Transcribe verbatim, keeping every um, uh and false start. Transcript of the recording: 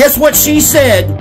Guess what she said?